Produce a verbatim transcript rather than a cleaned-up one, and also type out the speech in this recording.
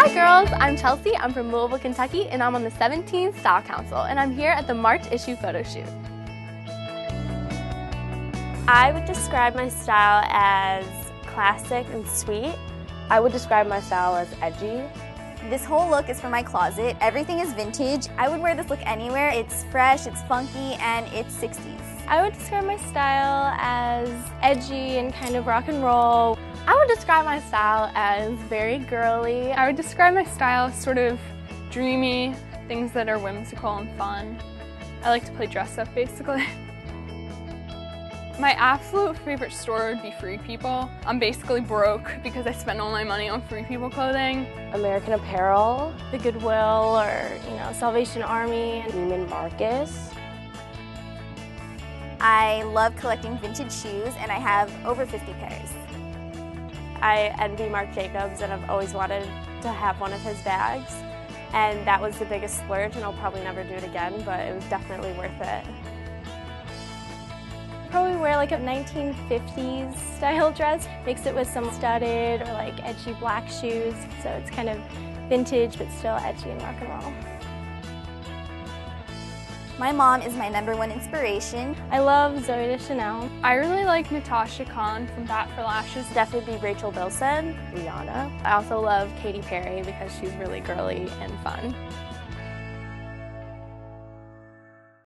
Hi girls, I'm Chelsea, I'm from Louisville, Kentucky, and I'm on the seventeenth Style Council, and I'm here at the March issue photo shoot. I would describe my style as classic and sweet. I would describe my style as edgy. This whole look is from my closet. Everything is vintage. I would wear this look anywhere. It's fresh, it's funky, and it's sixties. I would describe my style as edgy and kind of rock and roll. I would describe my style as very girly. I would describe my style as sort of dreamy, things that are whimsical and fun. I like to play dress up, basically. My absolute favorite store would be Free People. I'm basically broke because I spend all my money on Free People clothing. American Apparel, the Goodwill, or you know, Salvation Army, Neiman Marcus. I love collecting vintage shoes, and I have over fifty pairs. I envy Marc Jacobs, and I've always wanted to have one of his bags. And that was the biggest splurge, and I'll probably never do it again, but it was definitely worth it. Probably wear like a nineteen fifties style dress, mix it with some studded or like edgy black shoes, so it's kind of vintage but still edgy and rock and roll. My mom is my number one inspiration. I love Zooey Deschanel. I really like Natasha Khan from Bat for Lashes. Definitely be Rachel Bilson, Rihanna. I also love Katy Perry because she's really girly and fun.